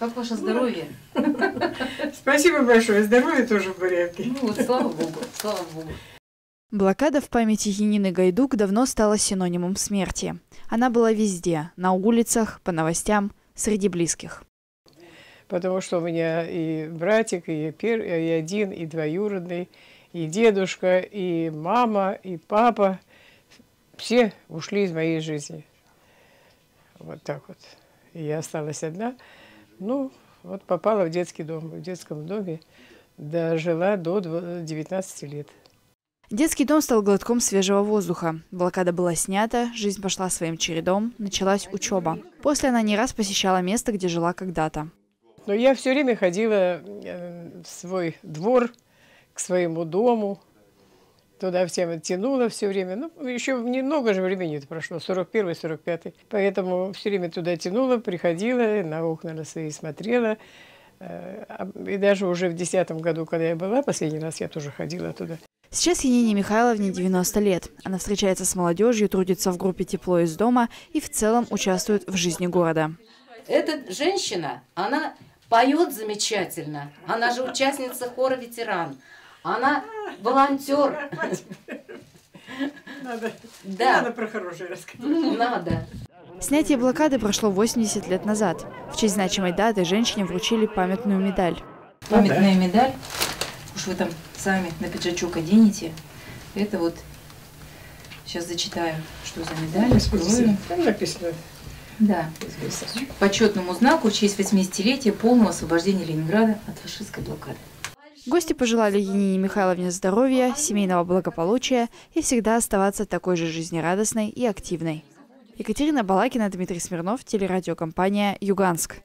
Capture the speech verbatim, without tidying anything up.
Как ваше здоровье? Спасибо большое. Здоровье тоже в порядке. Ну вот, слава богу, слава богу. Блокада в памяти Енины Гайдук давно стала синонимом смерти. Она была везде – на улицах, по новостям, среди близких. Потому что у меня и братик, и, пер... и один, и двоюродный, и дедушка, и мама, и папа – все ушли из моей жизни. Вот так вот. И я осталась одна. Ну, вот попала в детский дом. В детском доме дожила до девятнадцати лет. Детский дом стал глотком свежего воздуха. Блокада была снята, жизнь пошла своим чередом, началась учеба. После она не раз посещала место, где жила когда-то. Но я все время ходила в свой двор, к своему дому. Туда всем оттянула все время. Ну, еще немного же времени это прошло, сорок первый сорок пятый. Поэтому все время туда тянула, приходила, на окна на свои смотрела. И даже уже в десятом году, когда я была, последний раз я тоже ходила туда. Сейчас Елене Михайловне девяносто лет. Она встречается с молодежью, трудится в группе «Тепло из дома» и в целом участвует в жизни города. Эта женщина, она поет замечательно. Она же участница хора «Ветеран». Она волонтер. Надо, да. Надо про хорошее рассказать. Надо. Снятие блокады прошло восемьдесят лет назад. В честь значимой даты женщине вручили памятную медаль. Памятная медаль. Уж вы там сами на пиджачок оденете. Это вот сейчас зачитаю, что за медаль. Написано. Там написано. Да. Почетному знаку в честь восьмидесятилетия полного освобождения Ленинграда от фашистской блокады. Гости пожелали Елене Михайловне здоровья, семейного благополучия и всегда оставаться такой же жизнерадостной и активной. Екатерина Балакина, Дмитрий Смирнов, телерадиокомпания «Юганск».